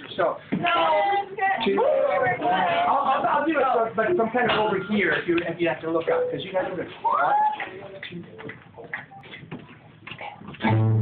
yourself. No, I'll do it, but I'm kind of over here if you have to look up, because you guys are I'm